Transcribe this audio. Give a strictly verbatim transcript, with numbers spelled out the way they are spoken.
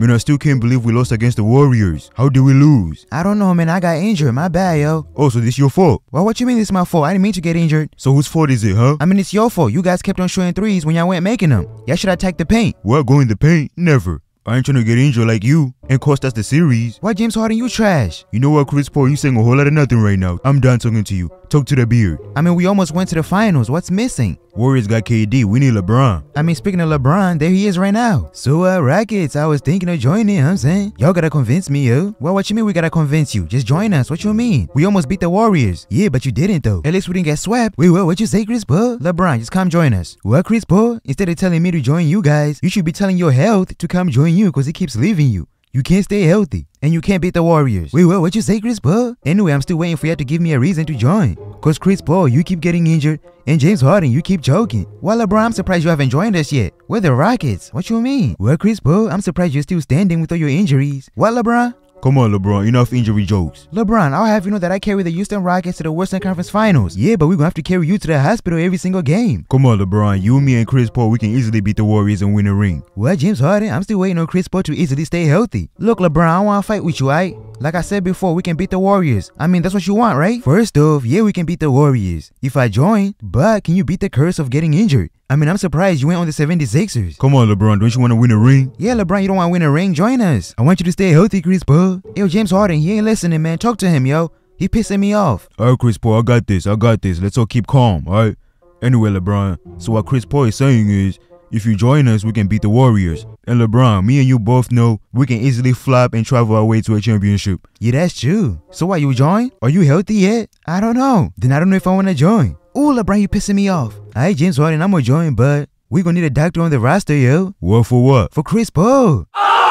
Man, I still can't believe we lost against the Warriors. How did we lose? I don't know, man. I got injured. My bad, yo. Oh, so this your fault? Well, what you mean this is my fault? I didn't mean to get injured. So whose fault is it, huh? I mean, it's your fault. You guys kept on shooting threes when y'all weren't making them. Y'all should attack the paint. We're going to the paint? Never. I ain't trying to get injured like you and cost us the series. Why, James Harden, you trash. You know what, Chris Paul, you saying a whole lot of nothing right now. I'm done talking to you. Talk to the beard. I mean, we almost went to the finals. What's missing? Warriors got K D. We need LeBron. I mean, speaking of LeBron, there he is right now. So, uh, Rockets, I was thinking of joining, you know what I'm saying? Y'all gotta convince me, yo. Well, what you mean we gotta convince you? Just join us. What you mean? We almost beat the Warriors. Yeah, but you didn't, though. At least we didn't get swept. Wait, what? What you say, Chris Paul? LeBron, just come join us. Well, Chris Paul, instead of telling me to join you guys, you should be telling your health to come join you because it keeps leaving you. You can't stay healthy, and you can't beat the Warriors. Wait, what, what you say, Chris Paul? Anyway, I'm still waiting for you to give me a reason to join. Cause Chris Paul, you keep getting injured, and James Harden, you keep joking. Well, LeBron, I'm surprised you haven't joined us yet. We're the Rockets. What you mean? Well, Chris Paul, I'm surprised you're still standing with all your injuries. What, LeBron? Come on, LeBron, enough injury jokes. LeBron, I'll have you know that I carry the Houston Rockets to the Western Conference Finals. Yeah, but we're gonna have to carry you to the hospital every single game. Come on, LeBron, you, me, and Chris Paul, we can easily beat the Warriors and win a ring. Well, James Harden, I'm still waiting on Chris Paul to easily stay healthy. Look, LeBron, I wanna fight with you, aight? Like I said before, we can beat the Warriors. I mean, that's what you want, right? First off, yeah, we can beat the Warriors. If I join, but can you beat the curse of getting injured? I mean, I'm surprised you ain't on the seventy-sixers. Come on, LeBron. Don't you want to win a ring? Yeah, LeBron, you don't want to win a ring? Join us. I want you to stay healthy, Chris Paul. Yo, James Harden, he ain't listening, man. Talk to him, yo. He pissing me off. All right, Chris Paul, I got this. I got this. Let's all keep calm, all right? Anyway, LeBron, so what Chris Paul is saying is, if you join us, we can beat the Warriors. And LeBron, me and you both know we can easily flop and travel our way to a championship. Yeah, that's true. So what, you join? Are you healthy yet? I don't know. Then I don't know if I want to join. Ooh, LeBron, you pissing me off. Alright, James Harden, I'm gonna join, but we gonna need a doctor on the roster, yo. What for what? For Chris Paul. Oh!